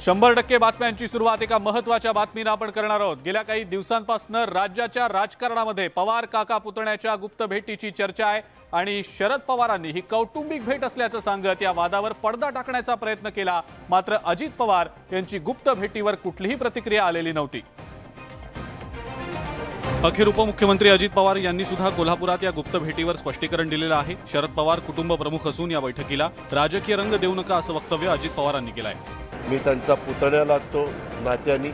100% बातम्यांची सुरुवात एका महत्त्वाच्या बातमीने आपण करणार आहोत। गेल्या काही दिवसांपासून राज्याच्या राजकारणामध्ये पवार काका पुतण्याच्या गुप्त भेटीची चर्चा आहे आणि शरद पवारांनी ही कौटुंबिक भेट असल्याचं सांगत या वादावर पडदा टाकण्याचा प्रयत्न केला, मात्र अजित पवार यांची गुप्त भेटीवर कुठलीही प्रतिक्रिया आलेली नव्हती। अखेर उपमुख्यमंत्री अजित पवार यांनी सुद्धा कोल्हापुरात या गुप्त भेटीवर स्पष्टीकरण दिलेलं आहे। शरद पवार कुटुंब प्रमुख असून या बैठकीला राजकीय रंग देऊ नका असं वक्तव्य अजित पवारांनी केलं आहे। मी त्यांचा पुतण्या लागतो नात्यानी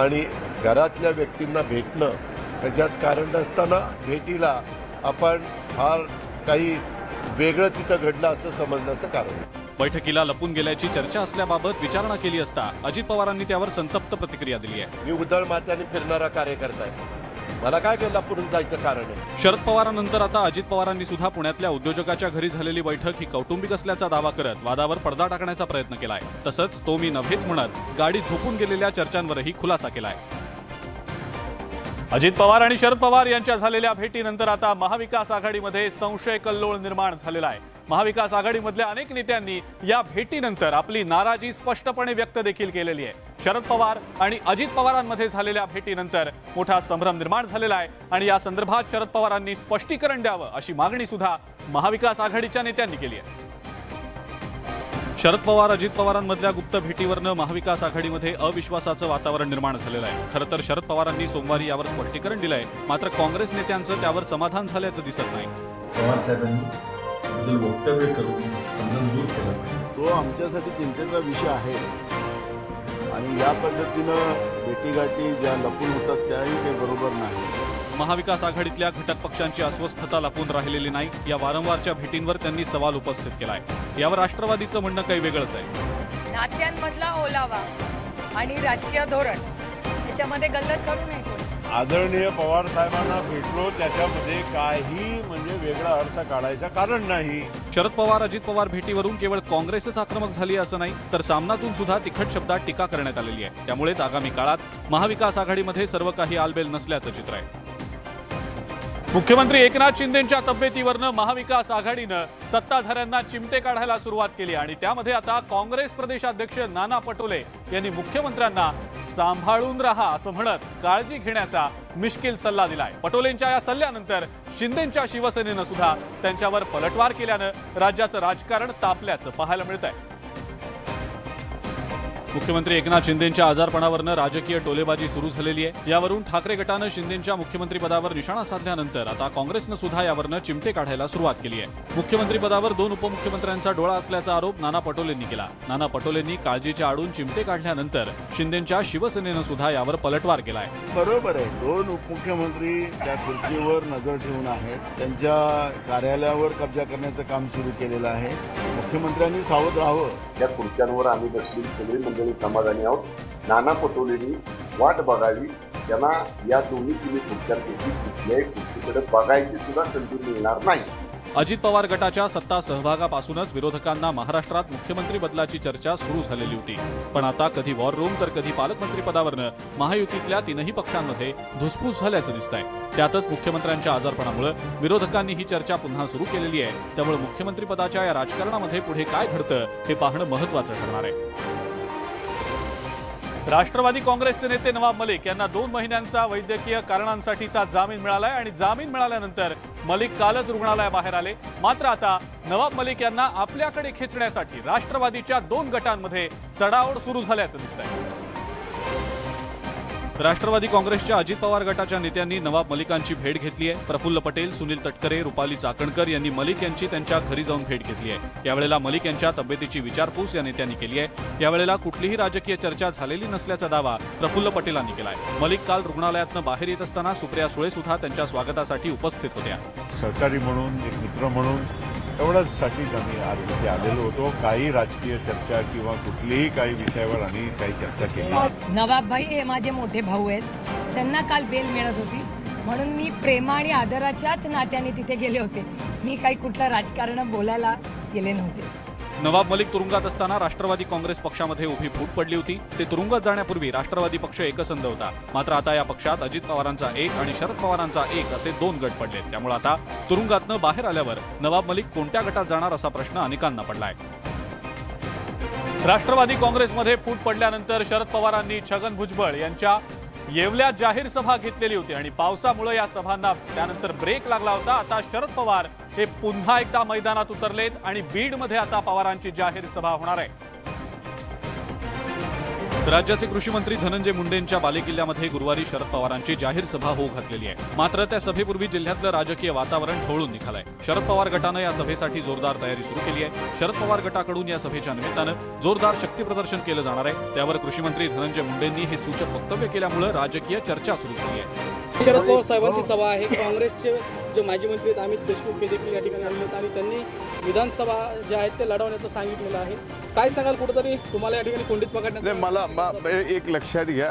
आणि घरातल्या व्यक्तींना भेटणं त्याच्यात कारण असताना भेटीला आपण फार काही वेगळं तिथं घडलं असं समजण्याचं कारण। बैठकीला लपून गेल्याची चर्चा असल्याबाबत विचारणा केली असता अजित पवारांनी त्यावर संतप्त प्रतिक्रिया दिली आहे। मी उधळ मात्याने फिरणारा कार्यकर्ता आहे, मला काय कोल्हापूरहून जायचं कारण आहे। शरद पवारांनंतर आता अजित पवारांनी सुद्धा पुण्यातल्या उद्योजकाच्या घरी झालेली बैठक ही कौटुंबिक असल्याचा दावा करत वादावर पडदा टाकण्याचा प्रयत्न केलाय। तसंच तो मी नव्हेच म्हणत गाडी झोपून गेलेल्या चर्चांवरही खुलासा केलाय। अजित पवार आणि शरद पवार यांच्या झालेल्या भेटीनंतर आता महाविकास आघाडीमध्ये संशय कल्लोळ निर्माण झालेला आहे। महाविकास आघाडीमधल्या अनेक नेत्यांनी या भेटीनंतर आपली नाराजी स्पष्टपणे व्यक्त देखील केलेली आहे। शरद पवार आणि अजित पवारांमध्ये झालेल्या भेटीनंतर मोठा संभ्रम निर्माण झालेला आहे आणि या संदर्भात शरद पवारांनी स्पष्टीकरण द्यावं अशी मागणी सुद्धा महाविकास आघाडीच्या नेत्यांनी केली आहे। शरद पवार अजित पवारांमधल्या गुप्त भेटीवरनं महाविकास आघाडीमध्ये अविश्वासाचं वातावरण निर्माण झालेलं आहे। खरं तर शरद पवारांनी सोमवारी यावर स्पष्टीकरण दिलंय, मात्र काँग्रेस नेत्यांचं त्यावर समाधान झाल्याचं दिसत नाही। पवार साहेबांनी वक्तव्य करून संबंध दूर केला, तो आमच्यासाठी चिंतेचा विषय आहे आणि या पद्धतीनं भेटीगाठी ज्या लपून होतात त्याही काही बरोबर नाही। महाविकास आघाडीतल्या घटक पक्षांची अस्वस्थता लपून राहिलेली नाही, या वारंवारच्या भेटींवर त्यांनी सवाल उपस्थित केलाय। यावर राष्ट्रवादीचं म्हणणं काही वेगळंच आहे। नात्यांमधला ओलावा आणि राजकीय धोरण याच्यामध्ये गल्लत करू नये। आदरणीय पवार साहेबांना भेटलो त्याच्यामध्ये काही म्हणजे वेगळा अर्थ काढायचं कारण नाही। शरद पवार अजित पवार भेटीवरून केवळ काँग्रेसच आक्रमक झाली असं नाही, तर सामनातून सुद्धा तिखट शब्दात टीका करण्यात आलेली आहे। त्यामुळेच आगामी काळात महाविकास आघाडीमध्ये सर्व काही आलबेल नसल्याचं चित्र आहे। मुख्यमंत्री एकनाथ शिंदेंच्या तब्येतीवरनं महाविकास आघाडीनं सत्ताधाऱ्यांना चिमटे काढायला सुरुवात केली आणि त्यामध्ये आता काँग्रेस प्रदेशाध्यक्ष नाना पटोले यांनी मुख्यमंत्र्यांना सांभाळून राहा असं म्हणत काळजी घेण्याचा मिश्किल सल्ला दिलाय। पटोलेंच्या या सल्ल्यानंतर शिंदेंच्या शिवसेनेनं सुद्धा त्यांच्यावर पलटवार केल्यानं राज्याचं राजकारण तापल्याचं पाहायला मिळत आहे। मुख्यमंत्री एकनाथ शिंदेंच्या आजारपणावरनं राजकीय टोलेबाजी सुरू झालेली आहे। यावरून ठाकरे गटानं शिंदेंच्या मुख्यमंत्रीपदावर निशाणा साधल्यानंतर आता काँग्रेसनं सुद्धा यावरनं चिमटे काढायला सुरुवात केली आहे। मुख्यमंत्रीपदावर 2 उपमुख्यमंत्र्यांचा डोळा असल्याचा आरोप नाना पटोलेंनी केला। नाना पटोलेंनी काळजीच्या आडून चिमटे काढल्यानंतर शिंदेंच्या शिवसेनेनं सुद्धा यावर पलटवार केला आहे। बरोबर आहे, 2 उपमुख्यमंत्री त्या खुर्चीवर नजर ठेवून आहेत, त्यांच्या कार्यालयावर कब्जा करण्याचं काम सुरू केलेलं आहे। मुख्यमंत्र्यांनी सावध राहावं, त्या खुर्च्यांवर आम्ही बसली समाधानी आहोत। नाना पटोलेंनी वाट बघावी, त्यांना या दोन्ही कुठल्याकडे बघायची सुद्धा संधी मिळणार नाही। अजित पवार गटाच्या सत्ता सहभागापासूनच विरोधकांना महाराष्ट्रात मुख्यमंत्री बदलाची चर्चा सुरू झालेली होती, पण आता कधी वॉर रूम तर कधी पालकमंत्री पदावरनं महायुतीतल्या तीनही पक्षांमध्ये धुसफूस झाल्याचं दिसतंय। त्यातच मुख्यमंत्र्यांच्या आजारपणामुळे विरोधकांनी ही चर्चा पुन्हा सुरू केलेली आहे। त्यामुळे मुख्यमंत्री पदाच्या या राजकारणामध्ये पुढे काय घडतं हे पाहणं महत्त्वाचं ठरणार आहे। राष्ट्रवादी काँग्रेसचे नेते नवाब मलिक यांना 2 महिन्यांचा वैद्यकीय कारणांसाठीचा जामीन मिळालाय आणि जामीन मिळाल्यानंतर मलिक कालच रुग्णालयाबाहेर आले। मात्र आता नवाब मलिक यांना आपल्याकडे खेचण्यासाठी राष्ट्रवादीच्या 2 गटांमध्ये चढाओढ सुरू झाल्याचं दिसतंय। राष्ट्रवादी काँग्रेसच्या अजित पवार गटाच्या नेत्यांनी नवाब मलिकांची भेट घेतली आहे। प्रफुल्ल पटेल, सुनील तटकरे, रुपाली चाकणकर यांनी मलिक यांची त्यांच्या घरी जाऊन भेट घेतली आहे। यावेळेला मलिक यांच्या तब्येतीची विचारपूस या नेत्यांनी केली आहे। यावेळेला कुठलीही राजकीय चर्चा झालेली नसल्याचा दावा प्रफुल्ल पटेलांनी केला आहे। मलिक काल रुग्णालयातून बाहेर येत असताना सुप्रिया सुळे सुद्धा त्यांच्या स्वागतासाठी उपस्थित होत्या। सरकारी म्हणून एक मित्र म्हणून एवढ्याचसाठीच आम्ही आज इथे आलेलो होतो, काही राजकीय चर्चा किंवा कुठलीही काही विषयावर आम्ही काही चर्चा केली। नवाब भाई हे माझे मोठे भाऊ आहेत, त्यांना काल बेल मिळत होती म्हणून मी प्रेमा आणि आदराच्याच नात्याने तिथे गेले होते। मी काही कुठलं राजकारण बोलायला गेले नव्हते। नवाब मलिक तुरुंगात असताना राष्ट्रवादी काँग्रेस पक्षामध्ये उभी फूट पडली होती। ते तुरुंगात जाण्यापूर्वी राष्ट्रवादी पक्ष एकसंध होता, मात्र आता या पक्षात अजित पवारांचा एक आणि शरद पवारांचा एक असे 2 गट पडले। त्यामुळे आता तुरुंगातनं बाहेर आल्यावर नवाब मलिक कोणत्या गटात जाणार असा प्रश्न अनेकांना पडलाय। राष्ट्रवादी काँग्रेसमध्ये फूट पडल्यानंतर शरद पवारांनी छगन भुजबळ यांच्या येवल्यात जाहीर सभा घेतलेली होती आणि पावसामुळे या सभांना त्यानंतर ब्रेक लागला होता। आता शरद पवार हे पुन्हा एकदा मैदानात उतरलेत आणि बीडमध्ये आता पवारांची जाहीर सभा होणार आहे। राज्याचे कृषी मंत्री धनंजय मुंडेंच्या बालेकिल्ल्यामध्ये गुरुवारी शरद पवारांची जाहीर सभा होऊ घातलेली आहे। मात्र त्या सभेपूर्वी जिल्ह्यातलं राजकीय वातावरण ढवळून निघालंय। शरद पवार गटाने या सभेसाठी जोरदार तयारी सुरू केली आहे। शरद पवार गटाकडून या सभेच्या निमित्ताने जोरदार शक्तीप्रदर्शन केलं जाणार आहे। त्यावर कृषी मंत्री धनंजय मुंडेंनी हे सूचक वक्तव्य केल्यामुळे राजकीय चर्चा सुरू झाली आहे। शरद पवार साहेबांची सभा आहे। काँग्रेसचे जो माजी मंत्री अमित देशमुख हे देखील या ठिकाणी आले होते आणि त्यांनी विधानसभा जे आहेत ते लढवण्याचं सांगितलं आहे। काय सांगाल, कुठेतरी तुम्हाला या ठिकाणी कोंडीत पकडण्यात? मला एक लक्षात घ्या,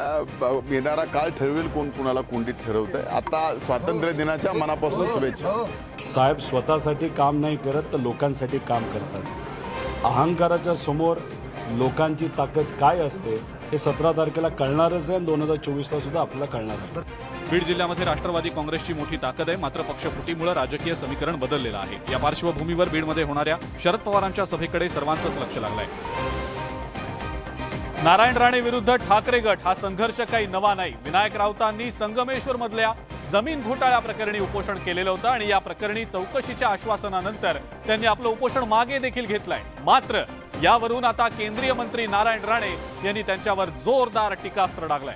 येणारा काळ ठरवेल कोण कोणाला कोंडीत ठरवतंय। आता स्वातंत्र्य दिनाच्या मनापासून शुभेच्छा। साहेब स्वतःसाठी काम नाही करत तर लोकांसाठी काम करतात। अहंकाराच्या समोर लोकांची ताकद काय असते हे 17 तारखेला कळणारच आहे आणि 2024ला सुद्धा आपल्याला कळणार आहे। बीड जिल्ह्यामध्ये राष्ट्रवादी काँग्रेसची मोठी ताकद आहे। मात्र पक्षफुटीमुळे राजकीय समीकरण बदललेलं आहे। या पार्श्वभूमीवर बीडमध्ये होणाऱ्या शरद पवारांच्या सभेकडे सर्वांचंच लक्ष लागलंय। नारायण राणे विरुद्ध ठाकरे गट हा संघर्ष काही नवा नाही। विनायक राऊतांनी संगमेश्वरमधल्या जमीन घोटाळ्या प्रकरणी उपोषण केलेलं होतं आणि या प्रकरणी चौकशीच्या आश्वासनानंतर त्यांनी आपलं उपोषण मागे देखील घेतलंय। मात्र यावरून आता केंद्रीय मंत्री नारायण राणे यांनी त्यांच्यावर जोरदार टीकास्त्र डागलंय।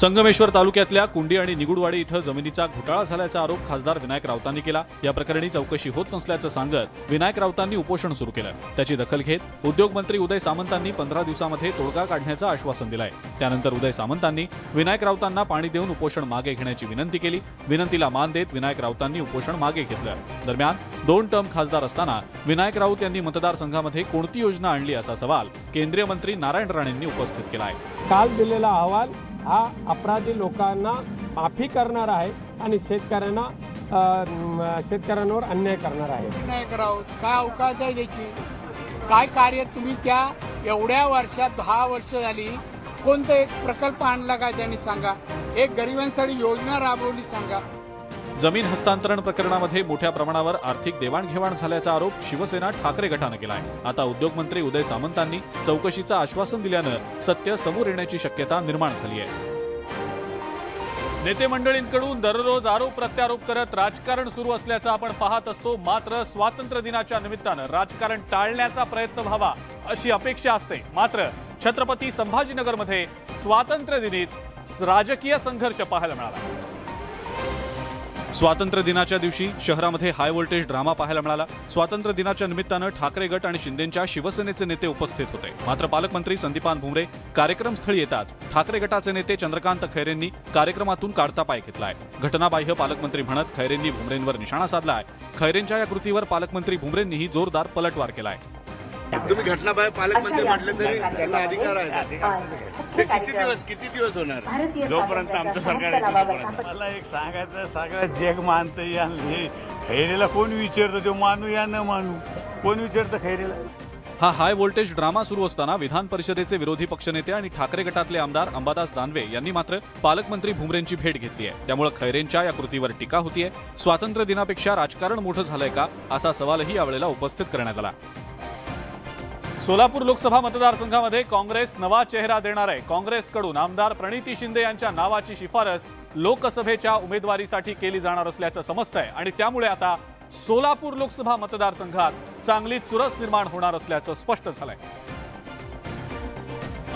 संगमेश्वर तालुक्यातल्या कुंडी आणि निगुडवाडी इथं जमिनीचा घोटाळा झाल्याचा आरोप खासदार विनायक राऊतांनी केला। या प्रकरणी चौकशी होत नसल्याचं सांगत विनायक राऊतांनी उपोषण सुरू केलं। त्याची दखल घेत उद्योगमंत्री उदय सामंतांनी 15 दिवसांमध्ये तोडगा काढण्याचं आश्वासन दिलंय। त्यानंतर उदय सामंतांनी विनायक राऊतांना पाणी देऊन उपोषण मागे घेण्याची विनंती केली। विनंतीला मान देत विनायक राऊतांनी उपोषण मागे घेतलं। दरम्यान 2 टर्म खासदार असताना विनायक राऊत यांनी मतदारसंघामध्ये कोणती योजना आणली असा सवाल केंद्रीय मंत्री नारायण राणेंनी उपस्थित केला आहे। काल दिलेला अहवाल हा अपराधी लोकांना माफी करणार आहे आणि शेतकऱ्यांवर अन्याय करणार आहे। विनायक राऊत काय अवकाश आहे त्याची, काय कार्य तुम्ही त्या एवढ्या वर्षात 10 वर्ष झाली कोणता एक प्रकल्प आणला काय त्यांनी सांगा, एक गरिबांसाठी योजना राबवली सांगा। जमीन हस्तांतरण प्रकरणामध्ये मोठ्या प्रमाणावर आर्थिक देवाणघेवाण झाल्याचा आरोप शिवसेना ठाकरे गटानं केला आहे। आता उद्योगमंत्री उदय सामंतांनी चौकशीचं आश्वासन दिल्यानं सत्य समोर येण्याची शक्यता निर्माण झाली आहे। नेते मंडळींकडून दररोज आरोप प्रत्यारोप करत राजकारण सुरू असल्याचं आपण पाहत असतो। मात्र स्वातंत्र्य दिनाच्या निमित्तानं राजकारण टाळण्याचा प्रयत्न व्हावा अशी अपेक्षा असते। मात्र छत्रपती संभाजीनगरमध्ये स्वातंत्र्य दिनीच राजकीय संघर्ष पाहायला मिळाला। स्वातंत्र्य दिनाच्या दिवशी शहरामध्ये हाय व्होल्टेज ड्रामा पाहायला मिळाला। स्वातंत्र्य दिनाच्या निमित्तानं ठाकरे गट आणि शिंदेंच्या शिवसेनेचे नेते उपस्थित होते। मात्र पालकमंत्री संदीपान भुमरे कार्यक्रमस्थळी येताच ठाकरे गटाचे नेते चंद्रकांत खैरेंनी कार्यक्रमातून काढता पाय घेतलाय। घटनाबाह्य पालकमंत्री म्हणत खैरेंनी भुमरेंवर निशाणा साधलाय। खैरेंच्या या कृतीवर पालकमंत्री भुमरेंनीही जोरदार पलटवार केलाय। तुम्ही घटनाबाह्य पालकमंत्री म्हटलं तरी त्यांना अधिकार आहे। किती दिवस होणार जोपर्यंत आमचं सरकार आहे तोपर्यंत। मला एक सांगायचं, सगळं जग मानतं यांनी, खैरेला कोण विचारतं तो मानू या न मानू, कोण विचारतं खैरेला। हा हाय व्होल्टेज ड्रामा सुरू असताना विधान परिषदेचे विरोधी पक्षनेते आणि ठाकरे गटातले आमदार अंबादास दानवे यांनी मात्र पालकमंत्री भुमरेंची भेट घेतली आहे। त्यामुळे खैरेंच्या या कृतीवर टीका होतीये। स्वातंत्र्य दिनापेक्षा राजकारण मोठं झालंय का असा सवालही यावेळेला उपस्थित करण्यात आला। सोलापूर लोकसभा मतदारसंघामध्ये काँग्रेस नवा चेहरा देणार आहे। काँग्रेसकडून आमदार प्रणिती शिंदे यांच्या नावाची शिफारस लोकसभेच्या उमेदवारीसाठी केली जाणार असल्याचं समजतंय आणि त्यामुळे आता सोलापूर लोकसभा मतदारसंघात चांगली चुरस निर्माण होणार असल्याचं स्पष्ट झालंय।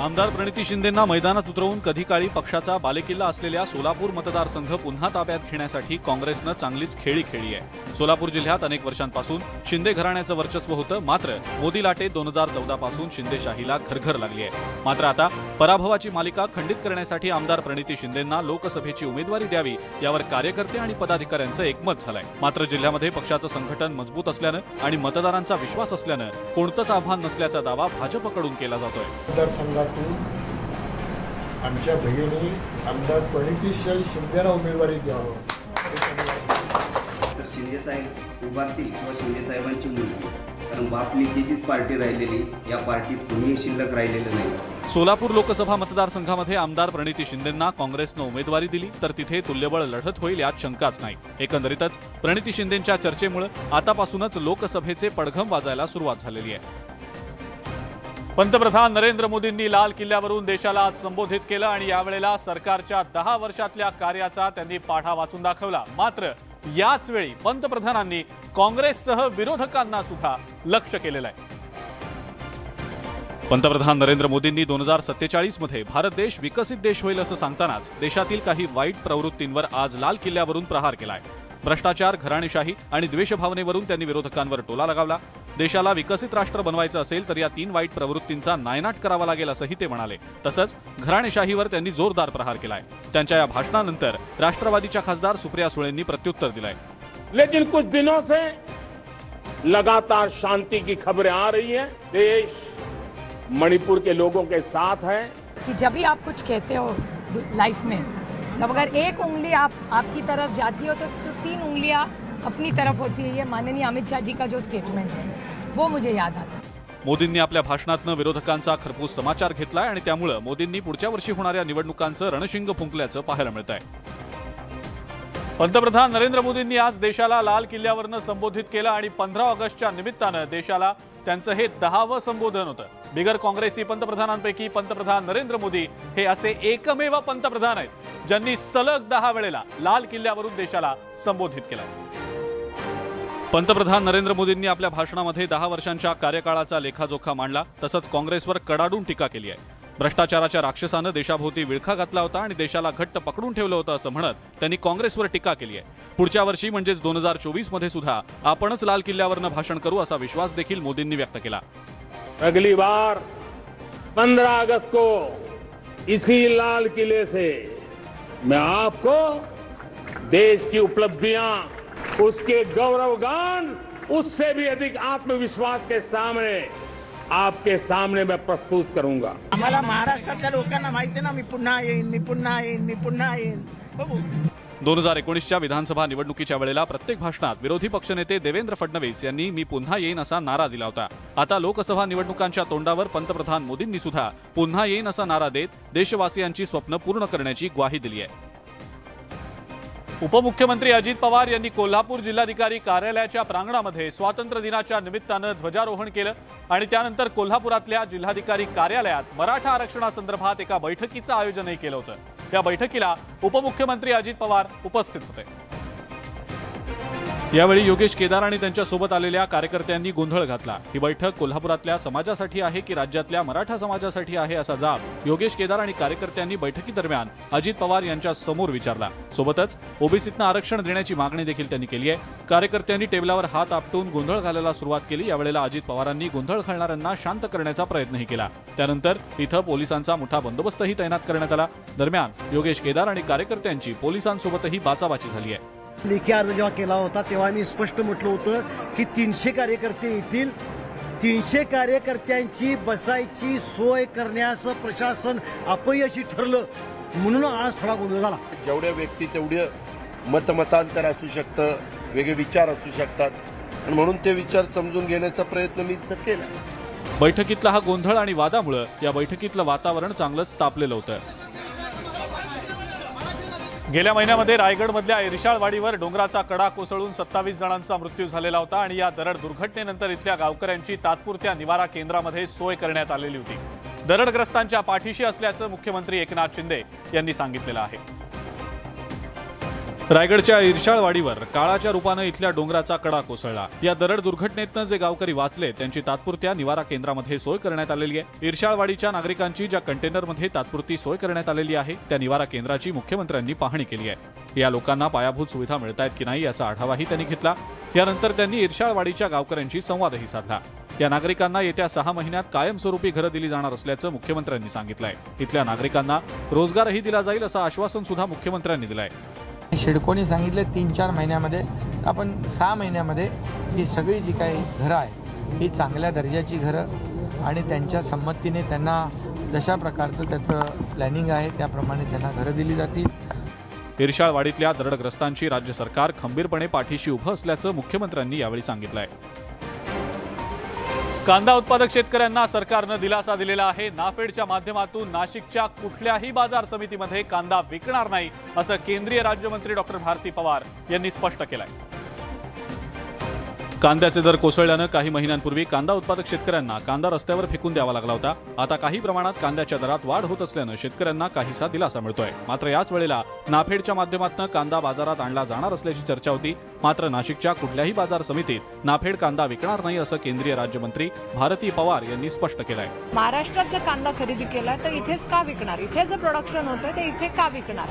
आमदार प्रणिती शिंदेंना मैदानात उतरवून कधी काळी पक्षाचा बालेकिल्ला असलेल्या सोलापूर मतदारसंघ पुन्हा ताब्यात घेण्यासाठी काँग्रेसनं चांगलीच खेळी खेळली आहे। सोलापूर जिल्ह्यात अनेक वर्षांपासून शिंदे घराण्याचं वर्चस्व होतं। मात्र मोदी लाटे 2014 पासून शिंदेशाहीला खरखर लागली आहे। मात्र आता पराभवाची मालिका खंडित करण्यासाठी आमदार प्रणिती शिंदेंना लोकसभेची उमेदवारी द्यावी यावर कार्यकर्ते आणि पदाधिकाऱ्यांचं एकमत झालंय। मात्र जिल्ह्यामध्ये पक्षाचं संघटन मजबूत असल्यानं आणि मतदारांचा विश्वास असल्यानं कोणतंच आव्हान नसल्याचा दावा भाजपकडून केला जातोय। आमच्या भगिनी आमदार प्रणिती शिंदेला उमेदवारी द्यावं, तर शिंदे साहेब उभारतील किंवा शिंदे साहेबांची मुलगी, कारण बापलिकीचीच पार्टी राहिलेली, या पार्टीत कोणीही शिल्लक राहिलेलं नाही। सोलापूर लोकसभा मतदारसंघामध्ये आमदार प्रणिती शिंदेंना काँग्रेसनं उमेदवारी दिली तर तिथे तुल्यबळ लढत होईल यात शंकाच नाही। एकंदरीतच प्रणिती शिंदेंच्या चर्चेमुळे आतापासूनच लोकसभेचे पडघम वाजायला सुरुवात झालेली आहे। पंतप्रधान नरेंद्र मोदींनी लाल किल्ल्यावरून देशाला आज संबोधित केलं आणि यावेळेला सरकारच्या 10 वर्षातल्या कार्याचा त्यांनी पाढा वाचून दाखवला। मात्र याच वेळी पंतप्रधानांनी काँग्रेससह विरोधकांना सुद्धा लक्ष्य केलेलं आहे। पंतप्रधान नरेंद्र मोदींनी 2047 मध्ये भारत देश विकसित देश होईल असं सांगतानाच देशातील काही वाईट प्रवृत्तींवर आज लाल किल्ल्यावरून प्रहार केलाय। भ्रष्टाचार, घराणेशाही आणि द्वेषभावनेवरून त्यांनी विरोधकांवर टोला लगावला। देशाला विकसित राष्ट्र बनवायचं असेल तर या 3 वाईट प्रवृत्तींचा नायनाट करावा लागेल असंही ते म्हणाले। तसंच घराणेशाहीवर त्यांनी जोरदार प्रहार केलाय। त्यांच्या या भाषणानंतर राष्ट्रवादीच्या खासदार सुप्रिया सुळेंनी प्रत्युत्तर दिलंय। लेकिन कुछ दिनों से लगातार शांति की खबरें आ रही है। देश मणिपुर के लोगों के साथ है कि जब भी आप कुछ कहते हो लाइफ में, तब अगर एक उंगली आपकी तरफ जाती हो तो 3 उंगलियां अपनी तरफ होती है। ये माननीय अमित शाह जी का जो स्टेटमेंट है वो मुझे याद आता है। मोदींनी आपल्या भाषणातून विरोधकांचा खरपूस समाचार घेतलाय आणि त्यामुळे मोदींनी पुढच्या वर्षी होणाऱ्या निवडणुकांचं रणशिंग फुंकल्याचं पाहायला मिळत आहे। पंतप्रधान नरेंद्र मोदींनी आज देशाला लाल किल्ल्यावरून संबोधित केलं आणि 15 ऑगस्टच्या निमित्तानं देशाला त्यांचं हे 10वं संबोधन होतं। बिगर काँग्रेसी पंतप्रधानांपैकी पंतप्रधान नरेंद्र मोदी हे असे एकमेव पंतप्रधान आहेत ज्यांनी सलग 10 वेळेला लाल किल्ल्यावरून देशाला संबोधित केलं। पंतप्रधान नरेंद्र मोदींनी आपल्या भाषणामध्ये 10 वर्षांच्या कार्यकाळाचा लेखाजोखा मांडला। तसंच काँग्रेसवर कडाडून टीका केली आहे। भ्रष्टाचाराच्या राक्षसाने देशाभोवती विळखा घातला होता आणि देशाला घट्ट पकडून ठेवलं होतं असं म्हणत त्यांनी काँग्रेसवर टीका केली आहे। पुढच्या वर्षी म्हणजेच 2024 मध्ये सुद्धा आपणच लाल किल्ल्यावरून भाषण करू असा विश्वास देखील मोदींनी व्यक्त केला। अगली बार 15 अगस्त को इसी लाल किले से मैं आपको देश की उपलब्धियां, उसके गौरवगान, उससे भी अधिक आत्मविश्वास के सामने आपके सामने मैं प्रस्तुत करूंगा। आम्हाला महाराष्ट्रातल्या लोकांना माहिती ना, मी पुन्हा येईन। 2019 विधानसभा निवडणुकीच्या वेळेला प्रत्येक भाषणात विरोधी पक्षनेते देवेंद्र फडणवीस यांनी मी पुन्हा येईन असा नारा दिला होता। आता लोकसभा निवडणुकांच्या तोंडावर पंतप्रधान मोदींनी सुद्धा पुन्हा येईन असा नारा देत देशवासियांची स्वप्न पूर्ण करण्याची ग्वाही दिली आहे। उपमुख्यमंत्री अजित पवार यांनी कोल्हापूर जिल्हाधिकारी कार्यालयाच्या प्रांगणामध्ये स्वातंत्र्य दिनाच्या निमित्ताने ध्वजारोहण केलं आणि त्यानंतर कोल्हापुरातल्या जिल्हाधिकारी कार्यालयात मराठा आरक्षणासंदर्भात एका बैठकीचं आयोजनही केलं होतं। त्या बैठकीला उपमुख्यमंत्री अजित पवार उपस्थित होते। यावेळी योगेश केदार आणि त्यांच्या सोबत आलेल्या कार्यकर्त्यांनी गोंधळ घातला। ही बैठक कोल्हापुरातल्या समाजासाठी आहे की राज्यातल्या मराठा समाजासाठी आहे असा जाब योगेश केदार आणि कार्यकर्त्यांनी बैठकीदरम्यान अजित पवार यांच्या समोर विचारला। सोबतच ओबीसींना आरक्षण देण्याची मागणी देखील त्यांनी केली आहे। कार्यकर्त्यांनी टेबलावर हात आपटून गोंधळ घालायला सुरुवात केली। यावेळेला अजित पवारांनी गोंधळ घालणाऱ्यांना शांत करण्याचा प्रयत्नही केला। त्यानंतर इथं पोलिसांचा मोठा बंदोबस्तही तैनात करण्यात आला। दरम्यान योगेश केदार आणि कार्यकर्त्यांची पोलिसांसोबतही बाचाबाची झाली आहे। लेखी अर्ज जेव्हा केला होता तेव्हा मी स्पष्ट म्हटलं होतं की 300 कार्यकर्ते येतील, 300 कार्यकर्त्यांची बसायची सोय करण्याचं प्रशासन अपयशी ठरलं, म्हणून आज थोडा गोंधळ झाला। जेवढ्या व्यक्ती तेवढे मतमतांतर असू शकतं, वेगळे विचार असू शकतात आणि म्हणून ते विचार समजून घेण्याचा प्रयत्न मी केला। बैठकीतला हा गोंधळ आणि वादामुळे या बैठकीतलं वातावरण चांगलंच तापलेलं होतं। गेल्या महिन्यामध्ये रायगडमधल्या इर्शाळवाडीवर डोंगराचा कडा कोसळून 27 जणांचा मृत्यू झालेला होता आणि या दरड दुर्घटनेनंतर इथल्या गावकऱ्यांची तात्पुरत्या निवारा केंद्रामध्ये सोय करण्यात आलेली होती। दरडग्रस्तांच्या पाठीशी असल्याचं मुख्यमंत्री एकनाथ शिंदे यांनी सांगितलेलं आहे। रायगडच्या इर्शाळवाडीवर काळाच्या रूपाने इथल्या डोंगराचा कडा कोसळला। या दरड दुर्घटनेतनं जे गावकरी वाचले त्यांची तात्पुरत्या निवारा केंद्रामध्ये सोय करण्यात आलेली आहे। इर्शाळवाडीच्या नागरिकांची ज्या कंटेनरमध्ये तात्पुरती सोय करण्यात आलेली आहे त्या निवारा केंद्राची मुख्यमंत्र्यांनी पाहणी केली आहे। या लोकांना पायाभूत सुविधा मिळत आहेत की नाही याचा आढावाही त्यांनी घेतला। यानंतर त्यांनी इर्शाळवाडीच्या गावकऱ्यांशी संवादही साधला। या नागरिकांना येत्या 6 महिन्यात कायमस्वरूपी घरं दिली जाणार असल्याचं मुख्यमंत्र्यांनी सांगितलं आहे। इथल्या नागरिकांना रोजगारही दिला जाईल असं आश्वासन सुद्धा मुख्यमंत्र्यांनी दिलं आहे। शिडकोनी सांगितले 3-4 महिन्यामध्ये आपण 6 महिन्यामध्ये ही सगळी जी काही घरं आहे ही चांगल्या दर्जाची घरं आणि त्यांच्या संमतीने त्यांना जशा प्रकारचं त्याचं प्लॅनिंग आहे त्याप्रमाणे त्यांना घरं दिली जातील। इर्शाळवाडीतल्या दरडग्रस्तांची राज्य सरकार खंबीरपणे पाठीशी उभं असल्याचं मुख्यमंत्र्यांनी यावेळी सांगितलं आहे। कांदा उत्पादक शेतकऱ्यांना सरकारनं दिलासा दिलेला आहे। नाफेडच्या माध्यमातून नाशिकच्या कुठल्याही बाजार समितीमध्ये कांदा विकणार नाही असं केंद्रीय राज्यमंत्री डॉ. भारती पवार यांनी स्पष्ट केलंय। कांद्याचे दर कोसळल्याने काही महिन्यांपूर्वी कांदा उत्पादक शेतकऱ्यांना कांदा रस्त्यावर फेकून द्यावा लागला होता। आता काही प्रमाणात कांद्याच्या दरात वाढ होत असल्याने शेतकऱ्यांना काहीसा दिलासा मिळतोय। मात्र याच वेळेला नाफेडच्या माध्यमातून कांदा बाजारात आणला जाणार असल्याची चर्चा होती। मात्र नाशिकच्या कुठल्याही बाजार समितीत नाफेड कांदा विकणार नाही असे केंद्रीय राज्यमंत्री भारती पवार यांनी स्पष्ट केलं आहे। महाराष्ट्रात जर कांदा खरेदी केला तर इथेच का विकणार, इथे जे प्रोडक्शन होतं ते इथे का विकणार,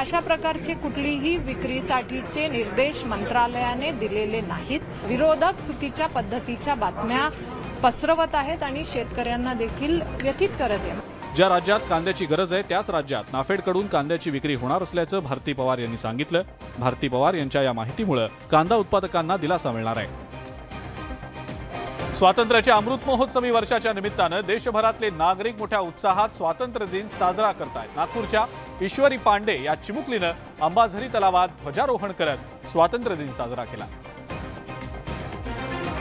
अशा प्रकारचे कुठलीही विक्रीसाठीचे निर्देश मंत्रालयाने दिलेले नाहीत। विरोधक चुकीच्या पद्धतीच्या बातम्या पसरवत आहेत आणि शेतकऱ्यांना देखील व्यथित करत आहेत। ज्या राज्यात कांद्याची गरज आहे त्याच राज्यात नाफेडकडून कांद्याची विक्री होणार असल्याचं भारती पवार यांनी सांगितलं। भारती पवार यांच्या या माहितीमुळे कांदा उत्पादकांना दिलासा मिळणार आहे। स्वातंत्र्याच्या अमृत महोत्सवी वर्षाच्या निमित्तानं देशभरातले नागरिक मोठ्या उत्साहात स्वातंत्र्य दिन साजरा करतायत। नागपूरच्या ईश्वरी पांडे या चिमुकलीनं अंबाझरी तलावात ध्वजारोहण करत स्वातंत्र्य दिन साजरा केला।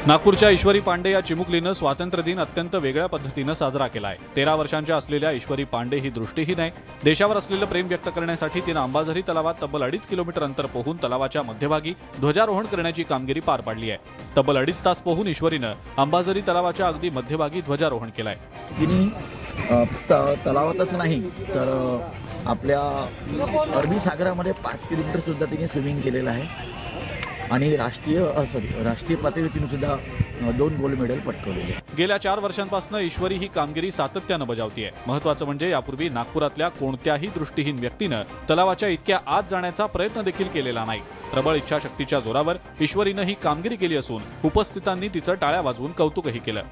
नागपूरच्या ईश्वरी पांडे या चिमुकलीनं स्वातंत्र्य दिन अत्यंत वेगळ्या पद्धतीनं साजरा केला आहे। 13 वर्षांच्या असलेल्या ईश्वरी पांडे ही दृष्टीहीन आहे। देशावर असलेलं प्रेम व्यक्त करण्यासाठी तिनं अंबाझरी तलावात तब्बल 2.5 किलोमीटर अंतर पोहून तलावाच्या मध्यभागी ध्वजारोहण करण्याची कामगिरी पार पाडली आहे। तब्बल 2.5 तास पोहून ईश्वरीनं अंबाझरी तलावाच्या अगदी मध्यभागी ध्वजारोहण केलं आहे। तिने तलावातच नाही तर आपल्या अरबी सागरामध्ये 5 किलोमीटर सुद्धा तिने स्विमिंग केलेलं आहे आणि राष्ट्रीय पातळीवर सुद्धा 2 गोल्ड मेडल पटकावले। गेल्या 4 वर्षांपासून ईश्वरी ही कामगिरी सातत्याने बजावतेय। महत्त्वाचं म्हणजे यापूर्वी नागपुरातल्या कोणत्याही दृष्टीहीन व्यक्तीने तलावाच्या इतक्या आत जाण्याचा प्रयत्न देखील केलेला नाही। प्रबळ इच्छाशक्तीच्या जोरावर ईश्वरीने ही कामगिरी केली असून उपस्थितांनी तिचं टाळ्या वाजवून कौतुकही केलं।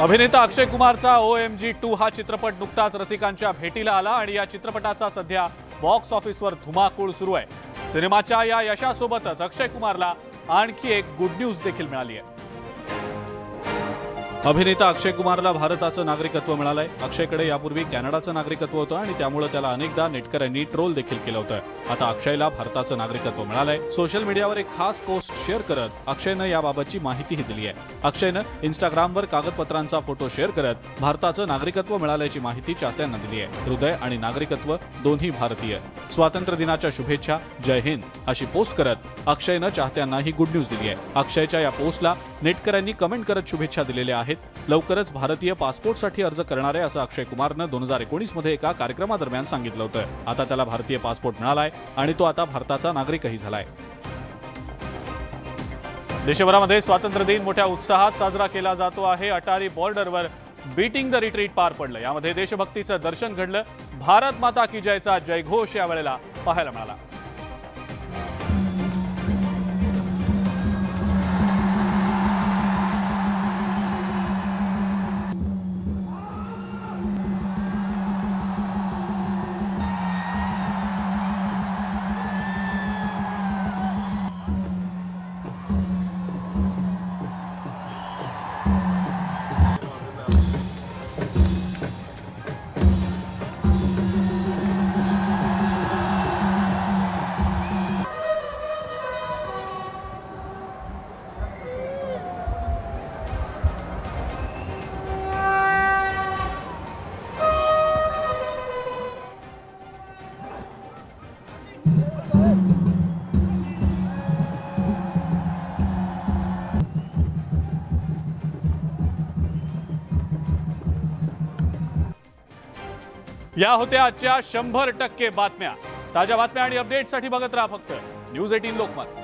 अभिनेता अक्षय कुमारचा OMG 2 हा चित्रपट नुकताच रसिकांच्या भेटीला आला आणि या चित्रपटाचा सध्या बॉक्स ऑफिसवर धुमाकूळ सुरू आहे। सिनेमाच्या या यशासोबतच अक्षय कुमारला आणखी एक गुड न्यूज देखील मिळाली आहे। अभिनेता अक्षय कुमारला भारताचं नागरिकत्व मिळालंय। अक्षयकडे यापूर्वी कॅनडाचं नागरिकत्व होतं आणि त्यामुळे त्याला अनेकदा नेटकऱ्यांनी ट्रोल देखील केलं होतं। आता अक्षयला भारताचं नागरिकत्व मिळालंय। सोशल मीडियावर एक खास पोस्ट शेअर करत अक्षयनं याबाबतची माहितीही दिली आहे। अक्षयनं इंस्टाग्रामवर कागदपत्रांचा फोटो शेअर करत भारताचं नागरिकत्व मिळाल्याची माहिती चाहत्यांना दिली आहे। हृदय आणि नागरिकत्व दोन्ही भारतीय, स्वातंत्र्य दिनाच्या शुभेच्छा, जय हिंद अशी पोस्ट करत अक्षयनं चाहत्यांना ही गुड न्यूज दिली आहे। अक्षयच्या या पोस्टला नेटकऱ्यांनी कमेंट करत शुभेच्छा दिलेल्या आहेत। लवकरच भारतीय पासपोर्टसाठी अर्ज करणार आहे असं अक्षय कुमारनं 2019 मध्ये एका कार्यक्रमादरम्यान सांगितलं होतं। आता त्याला भारतीय पासपोर्ट मिळालाय आणि तो आता भारताचा नागरिकही झालाय। देशभरामध्ये स्वातंत्र्य दिन मोठ्या उत्साहात साजरा केला जातो आहे। अटारी बॉर्डरवर बीटिंग द रिट्रीट पार पडलं। यामध्ये देशभक्तीचं दर्शन घडलं। भारत माता की जयचा जयघोष यावेळेला पाहायला मिळाला। या होत्या आजच्या 100% बातम्या। ताज्या बातम्या आणि अपडेट्ससाठी बघत राहा फक्त न्यूज 18 लोकमत।